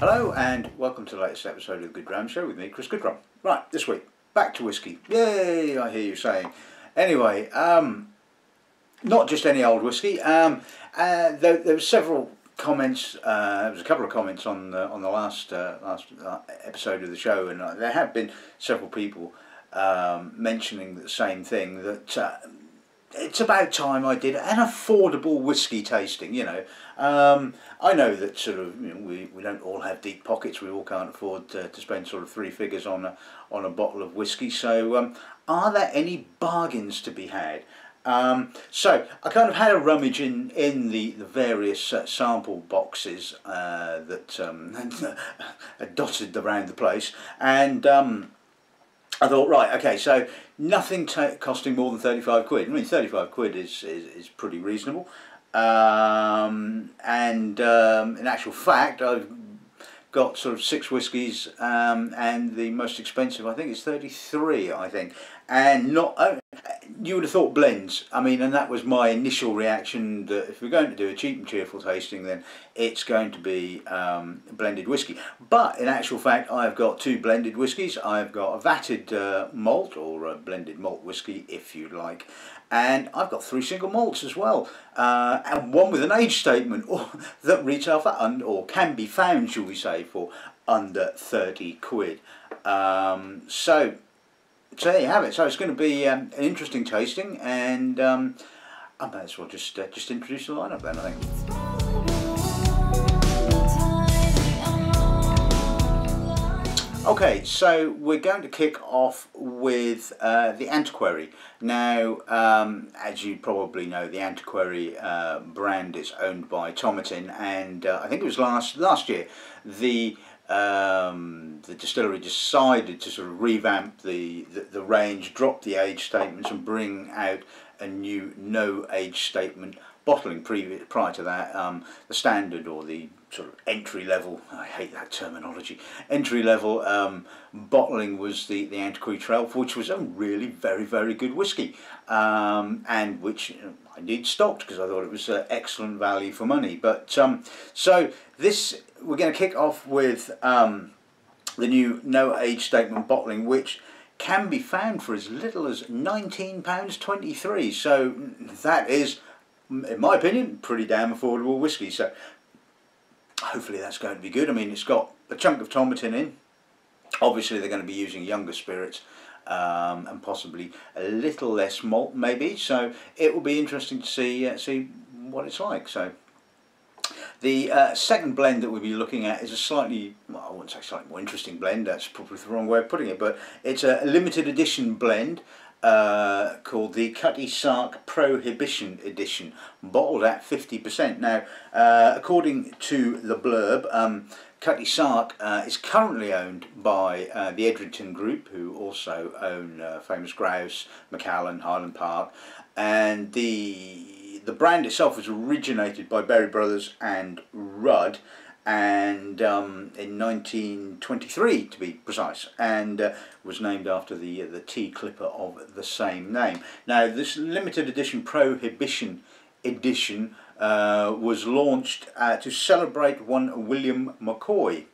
Hello and welcome to the latest episode of The Good Dram Show with me, Chris Goodrum. Right, this week, back to whiskey. Yay, I hear you saying. Anyway, not just any old whiskey. There were several comments, there was a couple of comments on the last episode of the show, and there have been several people mentioning the same thing, that it's about time I did an affordable whiskey tasting, you know. I know that sort of, you know, we don't all have deep pockets, we all can't afford to spend sort of three figures on a bottle of whiskey, so are there any bargains to be had? So I kind of had a rummage in the various sample boxes that dotted around the place, and I thought, right, okay, so nothing costing more than 35 quid. I mean, 35 quid is pretty reasonable. In actual fact, I've got sort of 6 whiskies, and the most expensive, I think, is 33, I think. And not, you would have thought blends. I mean, and that was my initial reaction, that if we're going to do a cheap and cheerful tasting, then it's going to be blended whiskey. But in actual fact, I've got 2 blended whiskies. I've got a vatted malt, or a blended malt whiskey, if you like. And I've got 3 single malts as well, and one with an age statement, or that retail for or can be found, shall we say, for under 30 quid. So there you have it. So it's going to be an interesting tasting, and I might as well just introduce the lineup then, I think. Okay, so we're going to kick off with The Antiquary. Now, as you probably know, The Antiquary brand is owned by Tomatin, and I think it was last year the distillery decided to sort of revamp the range, drop the age statements, and bring out a new no age statement bottling. Prior to that, the standard, or the sort of entry level, I hate that terminology, entry level bottling was the Antiquary 12, which was a really very good whiskey, and which, you know, I need stocked because I thought it was excellent value for money. But so this, we're going to kick off with the new no age statement bottling, which can be found for as little as £19.23. So that is, in my opinion, pretty damn affordable whiskey. So hopefully that's going to be good. I mean, it's got a chunk of Tomatin in. Obviously, they're going to be using younger spirits, and possibly a little less malt, maybe. So it will be interesting to see what it's like. So the second blend that we'll be looking at is a slightly, well, I wouldn't say slightly more interesting blend, that's probably the wrong way of putting it, but it's a limited edition blend called the Cutty Sark Prohibition Edition, bottled at 50%. Now, according to the blurb, Cutty Sark is currently owned by the Edrington Group, who also own Famous Grouse, Macallan, Highland Park, and the brand itself was originated by Berry Brothers and Rudd, and in 1923 to be precise, and was named after the tea clipper of the same name. Now, this limited edition Prohibition Edition was launched to celebrate one William McCoy,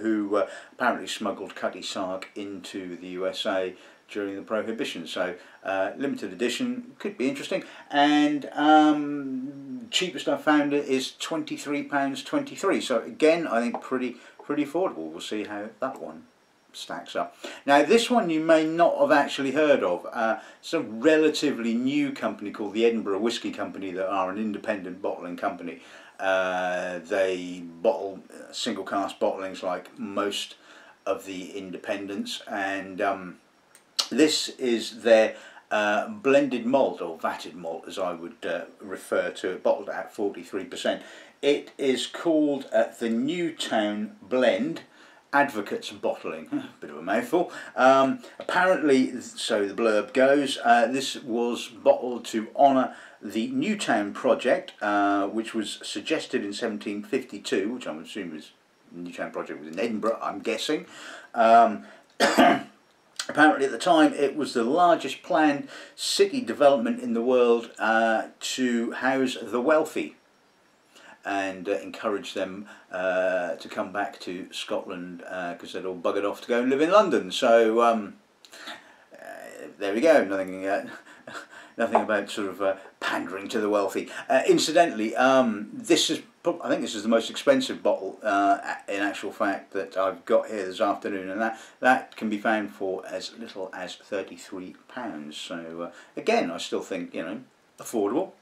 who apparently smuggled Cutty Sark into the USA during the Prohibition. So limited edition, could be interesting. And cheapest I've found it is £23.23. So again, I think pretty affordable. We'll see how that one stacks up. Now, this one you may not have actually heard of. It's a relatively new company called the Edinburgh Whisky Company, that are an independent bottling company. They bottle single cast bottlings like most of the independents, and this is their blended malt, or vatted malt as I would refer to it, bottled at 43%. It is called the Newtown Blend Advocates Bottling. Bit of a mouthful. Apparently, so the blurb goes, this was bottled to honour the Newtown Project, which was suggested in 1752, which I'm assuming is Newtown Project was in Edinburgh, I'm guessing. Apparently, at the time, it was the largest planned city development in the world to house the wealthy. and encouraged them to come back to Scotland because they'd all buggered off to go and live in London. So there we go. Nothing, nothing about sort of pandering to the wealthy. Incidentally, this is I think this is the most expensive bottle in actual fact that I've got here this afternoon, and that can be found for as little as £33. So again, I still think, you know, affordable.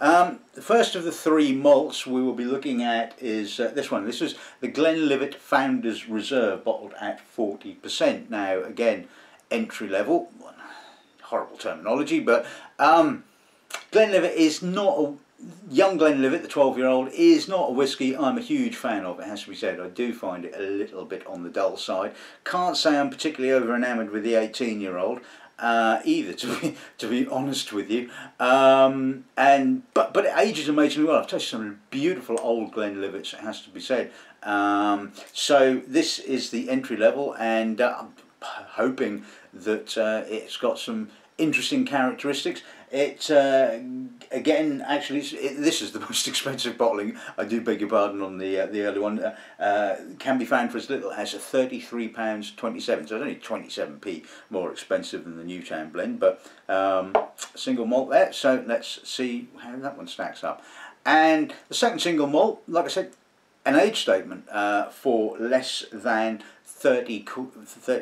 The first of the three malts we will be looking at is this one. This is the Glenlivet Founders Reserve, bottled at 40%. Now again, entry level, horrible terminology, but Glenlivet is not a young Glenlivet, the 12-year-old, is not a whiskey I'm a huge fan of, it has to be said. I do find it a little bit on the dull side. Can't say I'm particularly over-enamoured with the 18-year-old either, to be honest with you. But it ages amazingly well. I've tasted some beautiful old Glenlivets, it has to be said. So this is the entry level, and I'm hoping that it's got some interesting characteristics. It again, actually, this is the most expensive bottling. I do beg your pardon on the early one. Can be found for as little as £33.27. So it's only 27p more expensive than the Newtown blend, but single malt there. So let's see how that one stacks up. And the second single malt, like I said, an age statement for less than 30,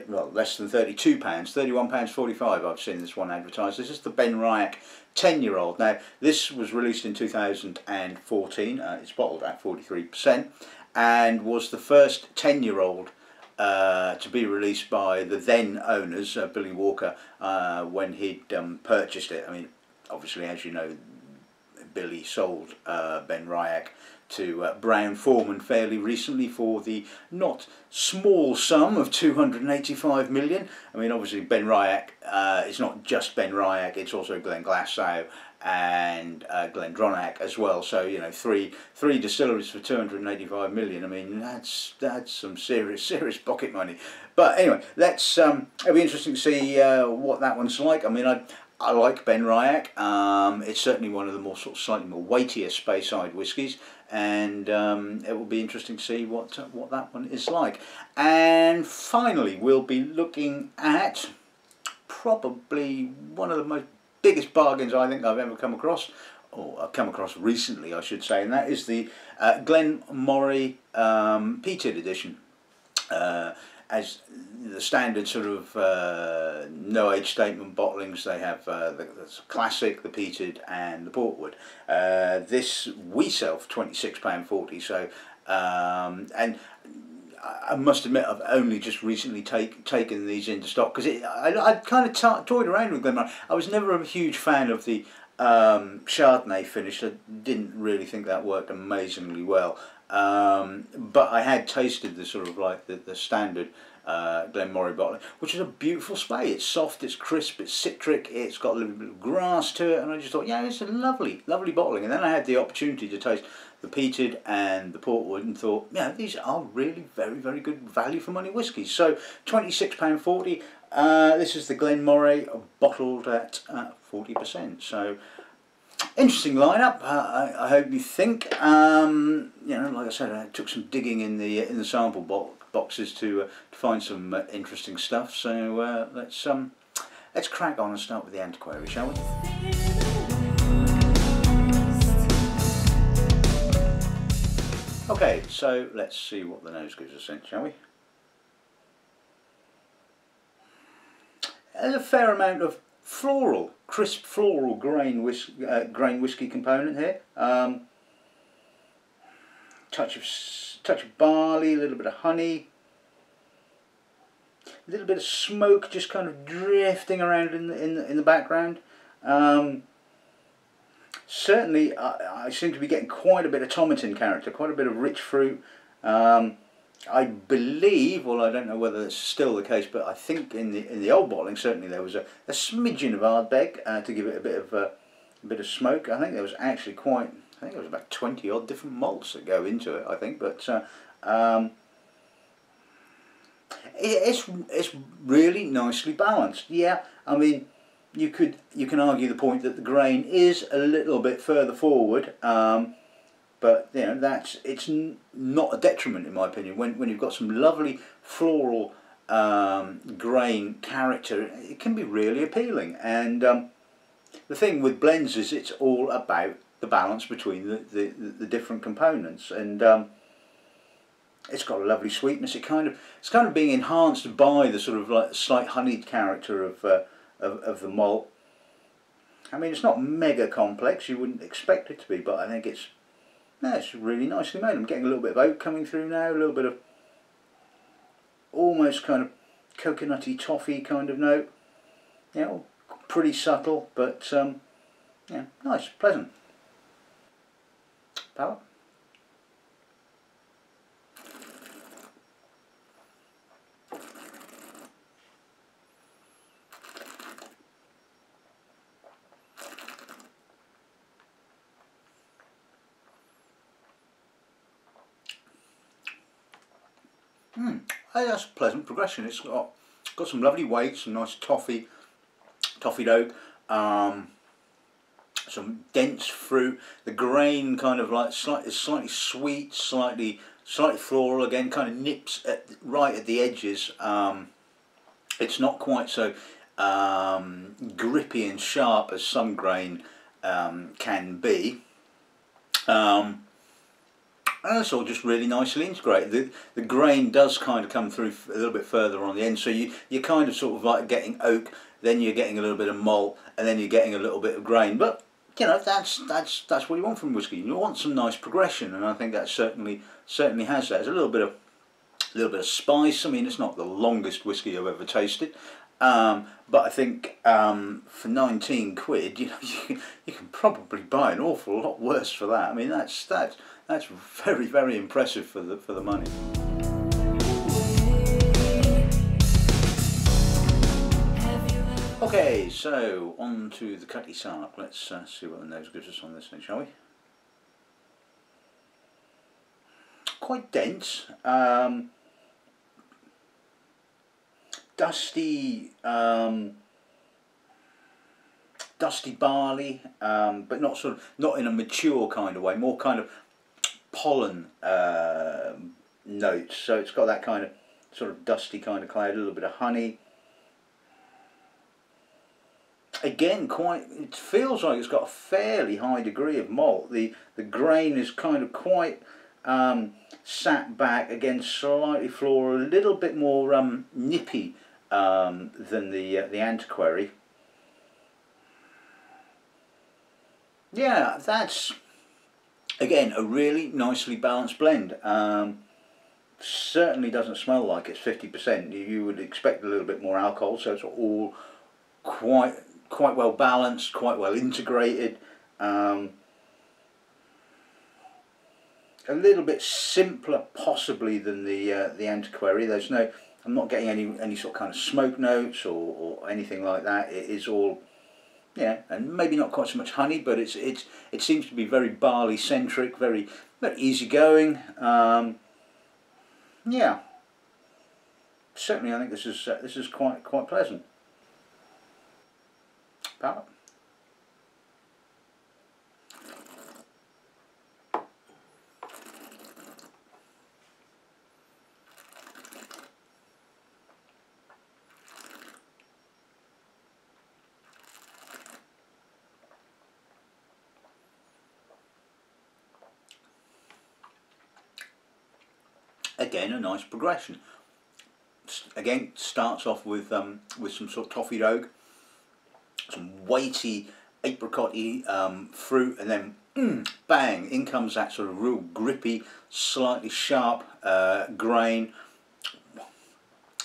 well, less than £32, £31.45 I've seen this one advertised. This is the BenRiach 10-year-old. Now, this was released in 2014, it's bottled at 43%, and was the first 10-year-old to be released by the then owners, Billy Walker, when he'd purchased it. I mean, obviously, as you know, Billy sold BenRiach to Brown-Forman fairly recently for the not small sum of £285 million. I mean, obviously BenRiach, it's not just BenRiach, it's also Glen Glasso and Glendronach as well. So, you know, three distilleries for £285 million. I mean, that's some serious pocket money. But anyway, let's. It'll be interesting to see what that one's like. I mean, I like BenRiach. It's certainly one of the more sort of slightly more weightier Speyside whiskies, and it will be interesting to see what that one is like. And finally, we'll be looking at probably one of the most biggest bargains I think I've ever come across, or I've come across recently, I should say, and that is the Glen Moray Peated Edition. As the standard sort of no age statement bottlings, they have the classic, the peated and the portwood. This we sell for £26.40, so and I must admit I've only just recently taken these into stock because I kind of toyed around with them. I was never a huge fan of the Chardonnay finish. I didn't really think that worked amazingly well. But I had tasted the sort of like the standard Glen Moray bottle, which is a beautiful spray. It's soft, it's crisp, it's citric, it's got a little bit of grass to it, and I just thought, yeah, it's a lovely bottling. And then I had the opportunity to taste the peated and the portwood and thought, yeah, these are really very good value for money whiskies. So £26.40, this is the Glen Moray bottled at 40%. So interesting lineup. I hope you think. You know, like I said, I took some digging in the sample boxes to find some interesting stuff. So let's crack on and start with the antiquary, shall we? Okay, so let's see what the nose gives us in, shall we? There's a fair amount of floral, crisp floral grain whiskey component here. Touch of barley, a little bit of honey, a little bit of smoke just kind of drifting around in the background. Certainly, I seem to be getting quite a bit of Tomatin character, quite a bit of rich fruit. I believe, well, I don't know whether that's still the case, but I think in the old bottling certainly there was a smidgen of Ardbeg to give it a bit of smoke. I think there was actually about 20 odd different malts that go into it, I think, but it's really nicely balanced. Yeah, I mean, you can argue the point that the grain is a little bit further forward. But you know, that's, it's not a detriment in my opinion. When you've got some lovely floral grain character, it can be really appealing. And the thing with blends is it's all about the balance between the different components, and it's got a lovely sweetness. It's kind of being enhanced by the sort of like slight honeyed character of the malt. I mean, it's not mega complex. You wouldn't expect it to be, but I think it's really nicely made. I'm getting a little bit of oak coming through now, a little bit of almost kind of coconutty toffee kind of note. You know, pretty subtle, but yeah, nice, pleasant. Palate. That's a pleasant progression. It's got some lovely weight, some nice toffee oak, some dense fruit. The grain kind of like slightly sweet, slightly floral again. Kind of nips right at the edges. It's not quite so grippy and sharp as some grain can be. And it's all just really nicely integrated. The grain does kind of come through a little bit further on the end, so you're kind of sort of like getting oak, then you're getting a little bit of malt, and then you're getting a little bit of grain. But you know, that's what you want from whisky. You want some nice progression, and I think that certainly has that. There's a little bit of spice. I mean, it's not the longest whisky I've ever tasted, but I think for 19 quid, you know, you can probably buy an awful lot worse for that. I mean, that's very, very impressive for the money. Okay, so on to the Cutty Sark. Let's see what the nose gives us on this thing, shall we? Quite dense, dusty, dusty barley, but not in a mature kind of way. More kind of pollen notes. So it's got that kind of sort of dusty kind of cloud, a little bit of honey. Again, it feels like it's got a fairly high degree of malt. The grain is kind of quite sat back, again slightly floral, a little bit more nippy than the Antiquary. Yeah, that's again a really nicely balanced blend. Certainly doesn't smell like it's 50%. You would expect a little bit more alcohol, so it's all quite well balanced, quite well integrated. A little bit simpler possibly than the Antiquary. There's no, I'm not getting any sort of kind of smoke notes or anything like that. It is all, yeah, and maybe not quite so much honey, but it seems to be very barley centric, very easygoing. Yeah, certainly I think this is quite pleasant. Palate. Again, a nice progression. Again, starts off with some sort of toffee oak, some weighty apricot-y fruit, and then bang, in comes that sort of real grippy, slightly sharp grain.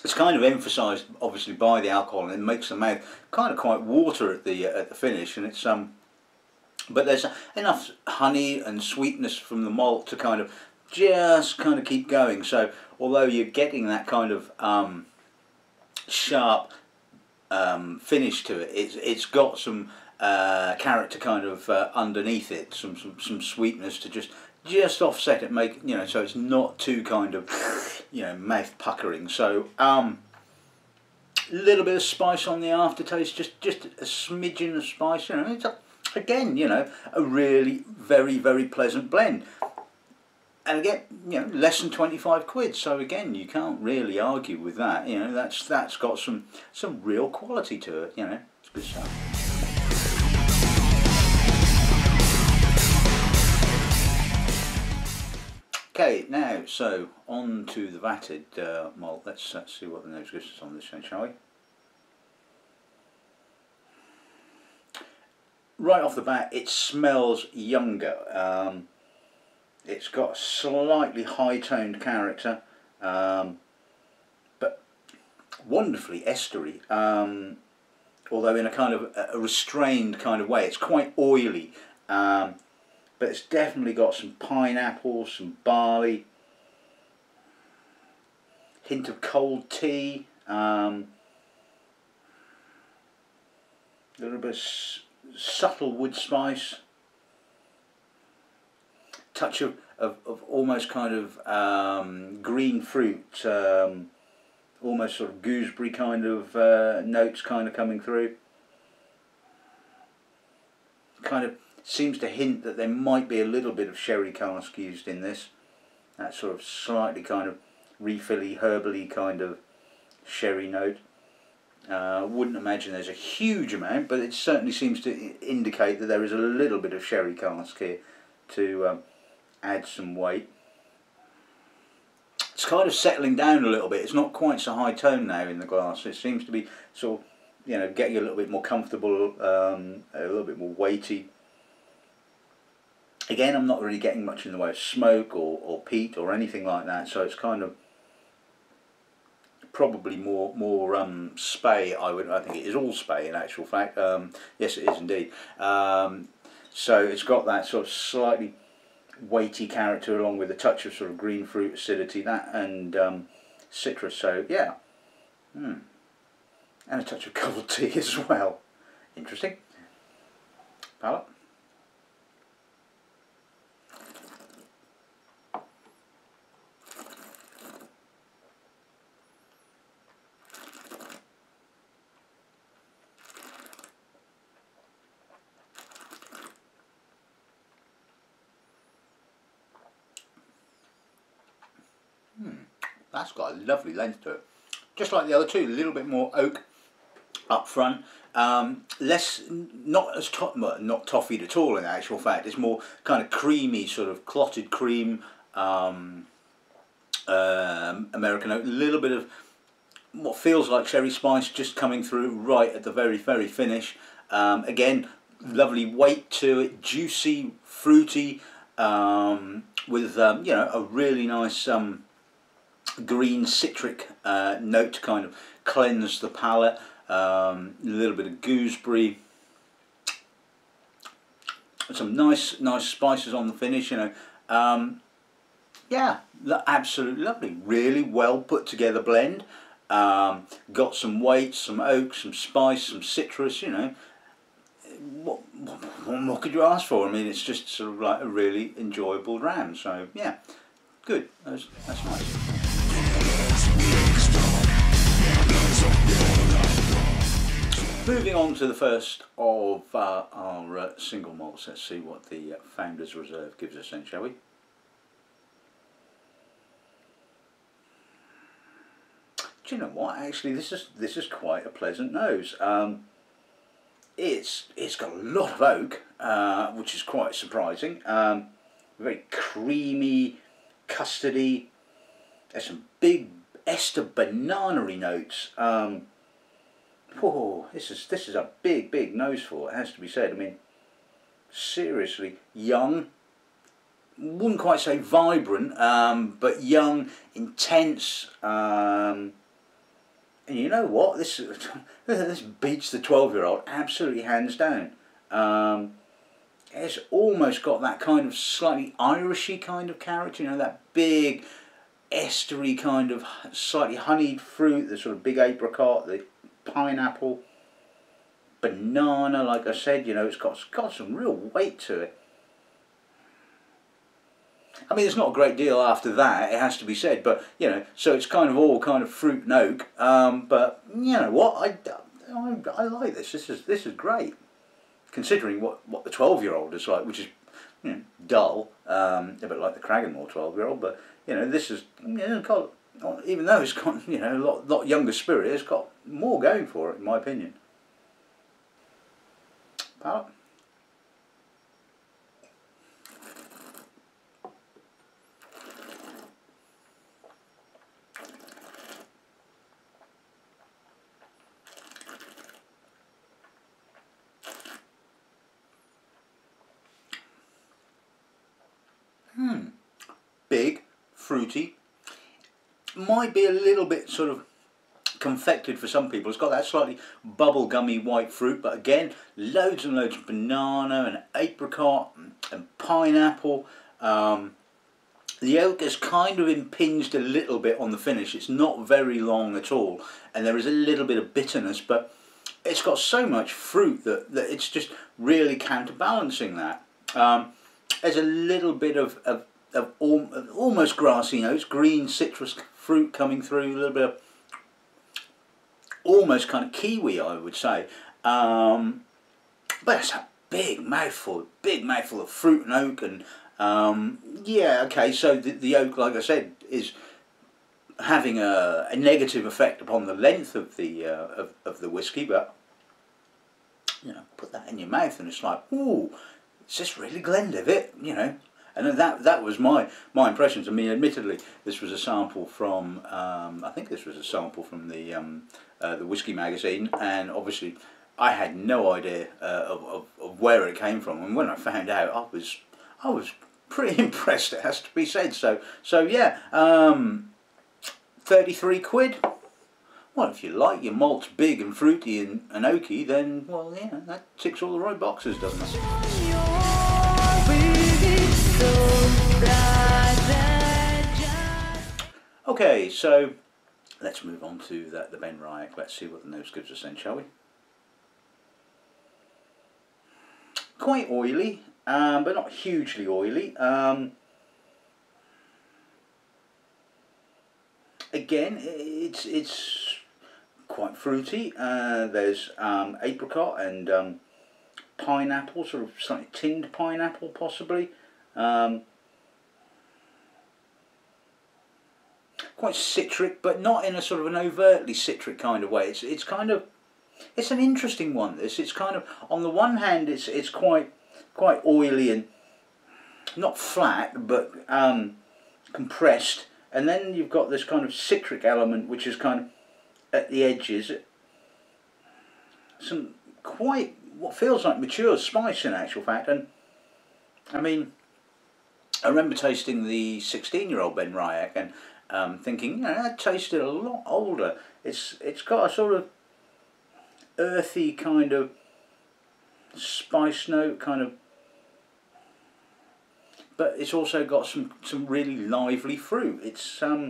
It's kind of emphasised obviously by the alcohol, and it makes the mouth kind of quite water at the finish. And it's but there's enough honey and sweetness from the malt to kind of just kind of keep going. So although you're getting that kind of sharp finish to it, it's got some character kind of underneath it, some sweetness to just offset it, make, you know, so it's not too kind of, you know, mouth puckering. So a little bit of spice on the aftertaste, just a smidgen of spice, you know. It's Again, you know, a really very pleasant blend. And again, you know, less than 25 quid. So again, you can't really argue with that. You know, that's got some real quality to it. You know, it's good stuff. Okay, now, so on to the vatted malt. Let's see what the nose gives us on this one, shall we? Right off the bat, it smells younger. It's got a slightly high-toned character, but wonderfully estery, although in a kind of a restrained kind of way. It's quite oily. But it's definitely got some pineapple, some barley, hint of cold tea, a little bit of subtle wood spice, touch of almost kind of green fruit, almost sort of gooseberry kind of notes kind of coming through. Kind of seems to hint that there might be a little bit of sherry cask used in this. That sort of slightly kind of refilly, herbally kind of sherry note. Wouldn't imagine there's a huge amount, but it certainly seems to indicate that there is a little bit of sherry cask here to add some weight. It's kind of settling down a little bit. It's not quite so high tone now in the glass. It seems to be sort of, you know, getting a little bit more comfortable, a little bit more weighty. Again, I'm not really getting much in the way of smoke or peat or anything like that, so it's kind of probably more spay. I think it is all spay in actual fact. Yes, it is indeed. So it's got that sort of slightly weighty character along with a touch of sort of green fruit acidity, that and citrus. So yeah, and a touch of cold tea as well. Interesting. Palate. That's got a lovely length to it. Just like the other two, a little bit more oak up front. Less, not as not toffied at all in actual fact. It's more kind of creamy, sort of clotted cream, American oak. A little bit of what feels like sherry spice just coming through right at the very finish. Again, lovely weight to it, juicy, fruity, with you know, a really nice green citric note to kind of cleanse the palate, a little bit of gooseberry, some nice spices on the finish, you know. Yeah, absolutely lovely, really well put together blend. Got some weight, some oak, some spice, some citrus, you know. What more could you ask for? I mean, it's just sort of like a really enjoyable dram, so yeah, good, that's nice. Moving on to the first of our single malts, let's see what the Founders Reserve gives us then, shall we? Do you know what? Actually, this is quite a pleasant nose. It's got a lot of oak, which is quite surprising. Very creamy, custardy. There's some big ester banana-y notes. Whoa, this is a big nose for it, has to be said. I mean, seriously, young, wouldn't quite say vibrant, but young, intense, and you know what, this beats the 12-year-old absolutely hands down. It's almost got that kind of slightly Irishy kind of character, you know, that big estery kind of slightly honeyed fruit, the sort of big apricot, the pineapple, banana, like I said, you know, it's got some real weight to it. I mean, it's not a great deal after that, it has to be said, but, you know, so it's kind of all kind of fruit and oak, but, you know what, I like this is great. considering what the 12-year-old is like, which is, you know, dull, a bit like the Cragganmore 12-year-old, but, you know, this is, you know, got, even though it's got, you know, a lot younger spirit, it's got more going for it, in my opinion. Palate. Big, fruity, might be a little bit sort of confected for some people. It's got that slightly bubblegummy white fruit, but again, loads and loads of banana and apricot and pineapple. The oak has kind of impinged a little bit on the finish. It's not very long at all, and there is a little bit of bitterness, but it's got so much fruit that it's just really counterbalancing that. There's a little bit of almost grassy notes, green citrus fruit coming through, a little bit of almost kind of kiwi, I would say, but it's a big mouthful of fruit and oak, and yeah, okay, so the oak, like I said, is having a negative effect upon the length of the whiskey, but, you know, put that in your mouth and it's like, ooh, is this really Glenlivet, you know? And that was my impressions. I mean, admittedly, this was a sample from I think this was a sample from the Whisky magazine, and obviously I had no idea of where it came from. And when I found out, I was pretty impressed, it has to be said. So yeah, 33 quid. Well, if you like your malts big and fruity and oaky, then, well, yeah, that ticks all the right boxes, doesn't it? Okay, so let's move on to the BenRiach. Let's see what the nose gives us then, shall we? Quite oily, but not hugely oily. Again, it's quite fruity. There's apricot and pineapple, sort of slightly tinned pineapple, possibly. Quite citric, but not in a sort of an overtly citric kind of way. It's kind of, it's an interesting one, this. It's kind of, on the one hand, it's quite oily and not flat, but compressed, and then you've got this kind of citric element which is kind of at the edges. Some quite what feels like mature spice, in actual fact. And I mean, I remember tasting the 16-year-old BenRiach and thinking, you know, that tasted a lot older. It's got a sort of earthy kind of spice note, kind of, but it's also got some really lively fruit. It's a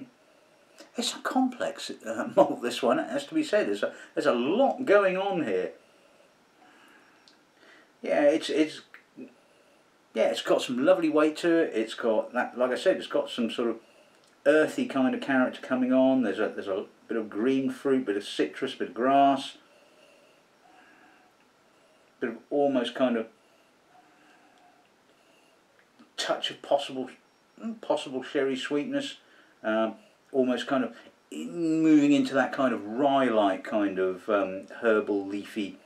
complex malt, this one, it has to be said. There's a lot going on here. Yeah, it's got some lovely weight to it. It's got that, like I said, it's got some sort of earthy kind of character coming on. There's a bit of green fruit, bit of citrus, bit of grass, bit of almost kind of touch of possible sherry sweetness, almost kind of moving into that kind of rye-like kind of herbal leafy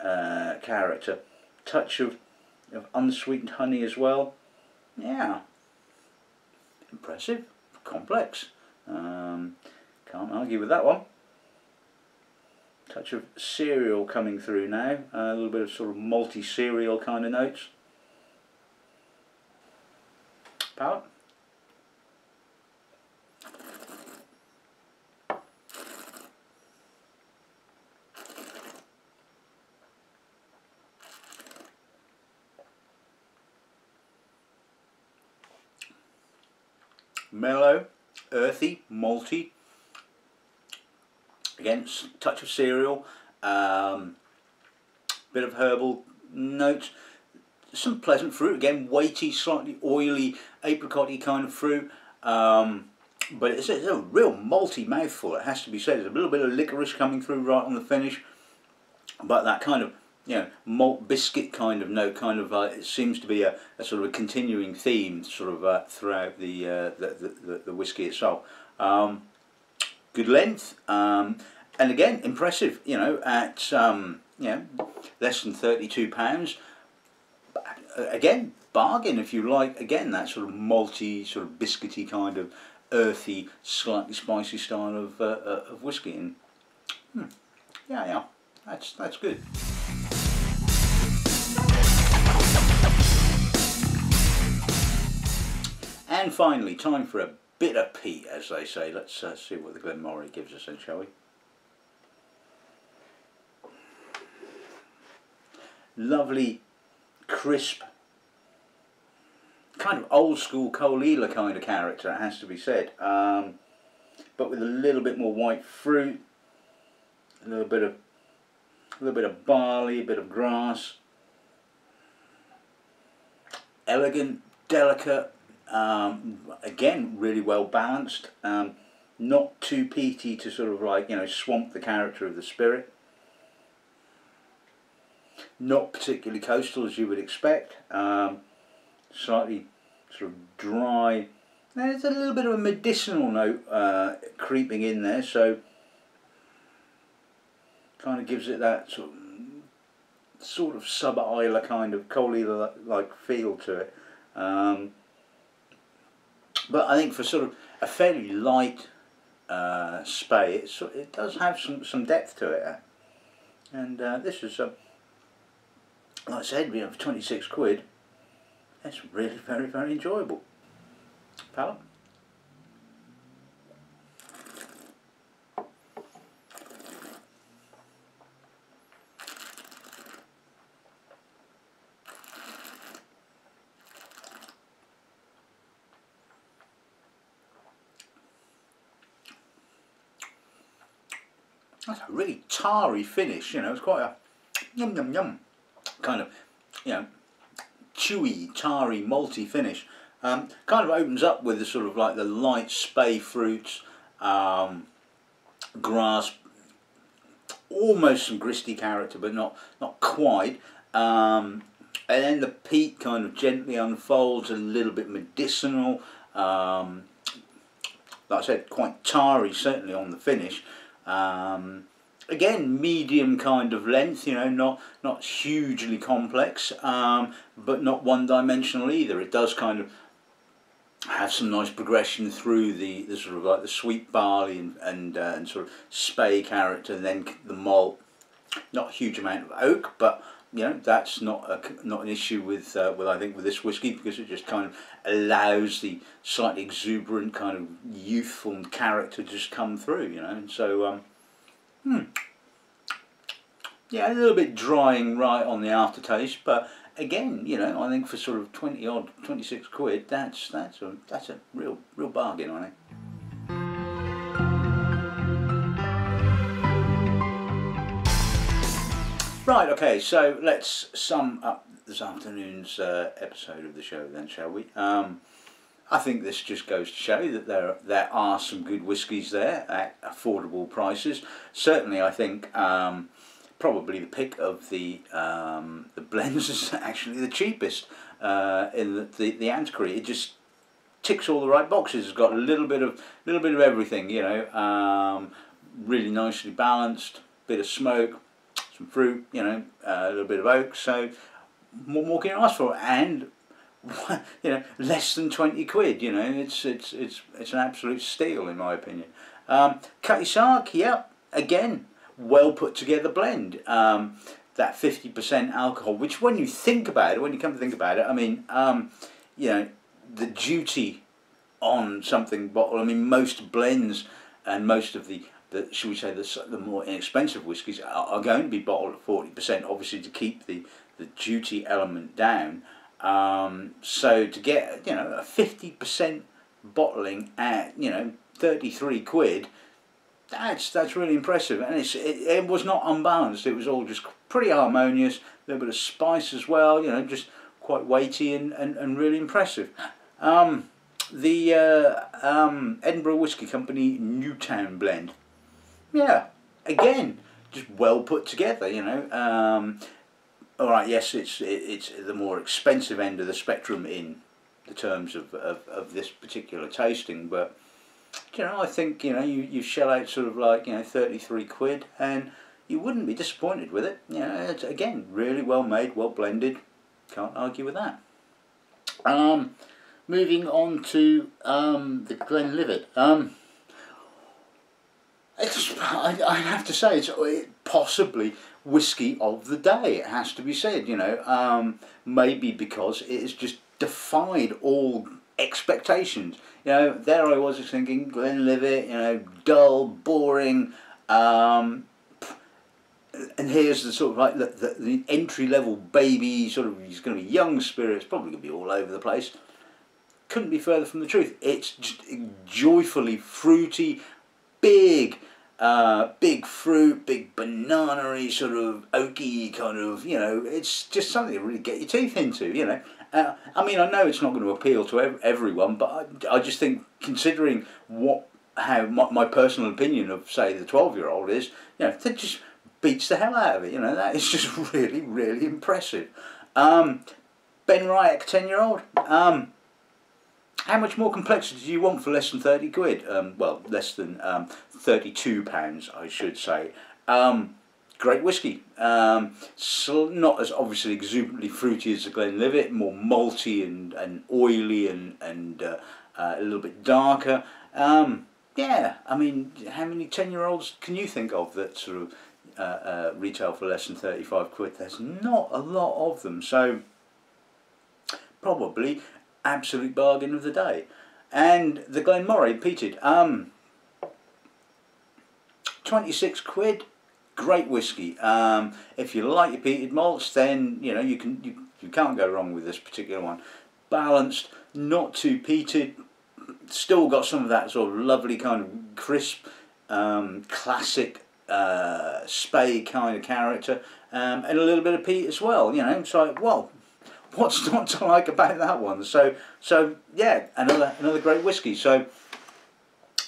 character, touch of unsweetened honey as well. Yeah, impressive, complex, can't argue with that one. Touch of cereal coming through now, a little bit of sort of malty cereal kind of notes. Palate. Mellow, earthy, malty, again, touch of cereal, bit of herbal notes, some pleasant fruit, again, weighty, slightly oily, apricot-y kind of fruit, but it's a real malty mouthful, it has to be said. There's a little bit of licorice coming through right on the finish, but that kind of you know, malt biscuit kind of note, kind of it seems to be a sort of a continuing theme sort of throughout the whiskey itself. Good length, and again impressive, you know, at you know, less than £32. Again, bargain if you like. Again, that sort of malty, sort of biscuity kind of earthy, slightly spicy style of whiskey. And yeah, that's good. And finally, time for a bit of peat, as they say. Let's see what the Glen Moray gives us, then, shall we? Lovely, crisp, kind of old school Coalela kind of character, it has to be said, but with a little bit more white fruit, a little bit of barley, a bit of grass. Elegant, delicate, again really well balanced, not too peaty to sort of like, you know, swamp the character of the spirit. Not particularly coastal, as you would expect. Slightly sort of dry. There's a little bit of a medicinal note creeping in there, so kind of gives it that sort of sub-Isla kind of Coalela-like feel to it. But I think for sort of a fairly light spay, it does have some depth to it, and this is a. Like I said, we have 26 quid. That's really very, very enjoyable. Palate? That's a really tarry finish, you know, it's quite a yum yum yum. Kind of, you know, chewy, tarry, malty finish. Kind of opens up with the sort of like the light spay fruits, grass, almost some gristly character, but not quite. And then the peat kind of gently unfolds, a little bit medicinal. Like I said, quite tarry, certainly on the finish. Again, medium kind of length, you know, not hugely complex, but not one-dimensional either. It does kind of have some nice progression through the sort of like the sweet barley and sort of spay character, and then the malt. Not a huge amount of oak, but you know, that's not an issue with I think with this whiskey, because it just kind of allows the slightly exuberant kind of youthful character to just come through, you know, and so. Yeah, a little bit drying right on the aftertaste, but again, you know, I think for sort of 26 quid, that's a real bargain on it. Right, okay, so let's sum up this afternoon's episode of the show then, shall we? I think this just goes to show that there are some good whiskies there at affordable prices. Certainly, I think probably the pick of the blends is actually the cheapest in the Antiquary. It just ticks all the right boxes. It's got a little bit of everything, you know. Really nicely balanced. Bit of smoke, some fruit, you know, a little bit of oak. So what more can you ask for? And you know, less than 20 quid, you know, it's an absolute steal in my opinion. Cutty Sark, yeah, again, well put together blend. That 50% alcohol, which when you think about it, when you come to think about it, I mean, you know, the duty on something bottle, I mean, most blends and most of the should we say, the more inexpensive whiskies are going to be bottled at 40%, obviously to keep the duty element down. So to get, you know, a 50% bottling at, you know, 33 quid, that's really impressive. And it was not unbalanced, it was all just pretty harmonious, a little bit of spice as well, you know, just quite weighty and really impressive. The Edinburgh Whisky Company Newtown blend, yeah, again, just well put together, you know, All right, yes, it's the more expensive end of the spectrum in the terms of this particular tasting, but you know, I think, you know, you shell out sort of like, you know, 33 quid and you wouldn't be disappointed with it. You know, it's, again, really well made, well blended, can't argue with that. Moving on to the Glenlivet. I have to say, it's possibly whisky of the day, it has to be said, you know, maybe because it has just defied all expectations. You know, there I was thinking Glenlivet, you know, dull, boring, and here's the sort of like the entry level baby, sort of, he's going to be young spirits, probably going to be all over the place. Couldn't be further from the truth. It's just joyfully fruity, big fruit, big banana-y, sort of oaky kind of, you know, it's just something to really get your teeth into, you know. I mean, I know it's not going to appeal to everyone, but I just think, considering how my personal opinion of, say, the 12-year-old is, you know, that just beats the hell out of it, you know, that is just really, really impressive. BenRiach 10-year-old, how much more complexity do you want for less than 30 quid? Well, less than £32, I should say. Great whiskey. So not as obviously exuberantly fruity as the Glenlivet, more malty and oily and a little bit darker. Yeah, I mean, how many 10-year-olds can you think of that sort of retail for less than 35 quid? There's not a lot of them, so probably absolute bargain of the day. And the Glen Moray peated, 26 quid, great whiskey. If you like your peated malts, then you know you can't go wrong with this particular one. Balanced, not too peated, still got some of that sort of lovely kind of crisp, classic Spey kind of character, and a little bit of peat as well. You know, it's like, well, what's not to like about that one? So yeah, another great whiskey. So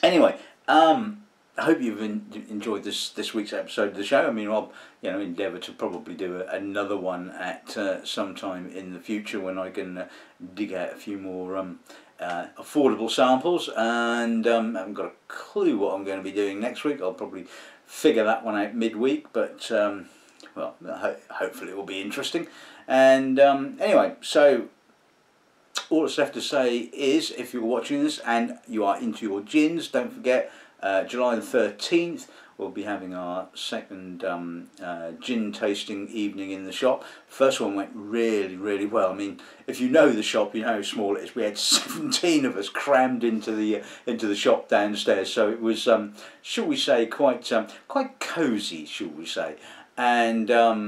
anyway, I hope you've enjoyed this week's episode of the show. I mean, I'll, you know, endeavour to probably do another one at some time in the future when I can dig out a few more affordable samples. And I haven't got a clue what I'm going to be doing next week. I'll probably figure that one out midweek, but well, hopefully it will be interesting. And anyway, so all that's left to say is, if you're watching this and you are into your gins, don't forget, July the 13th we'll be having our second gin tasting evening in the shop. First one went really, really well. I mean, if you know the shop, you know how small it is. We had 17 of us crammed into the shop downstairs, so it was, shall we say, quite cosy, shall we say, and a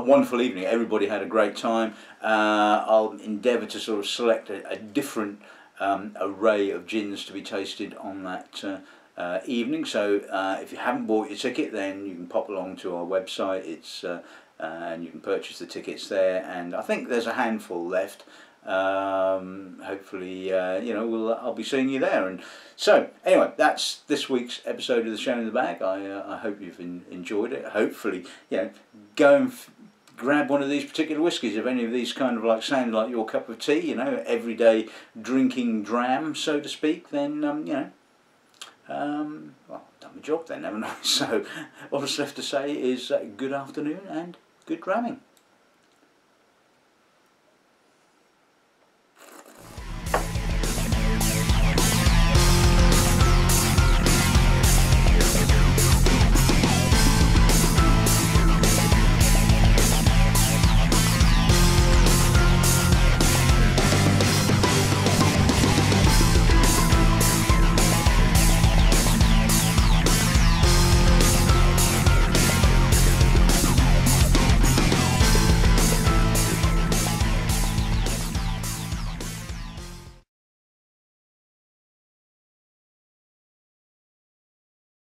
wonderful evening. Everybody had a great time. I'll endeavour to sort of select a different array of gins to be tasted on that evening. So if you haven't bought your ticket, then you can pop along to our website. It's and you can purchase the tickets there, and I think there's a handful left. Hopefully, you know, I'll be seeing you there. And so anyway, that's this week's episode of The Show in the Bag. I hope you've enjoyed it. Hopefully, you know, go and grab one of these particular whiskies, if any of these kind of like sound like your cup of tea, you know, everyday drinking dram, so to speak, then, you know, well, I've done my job then, haven't I? So all that's left to say is good afternoon and good dramming.